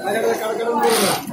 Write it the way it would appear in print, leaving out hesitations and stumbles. I don't know.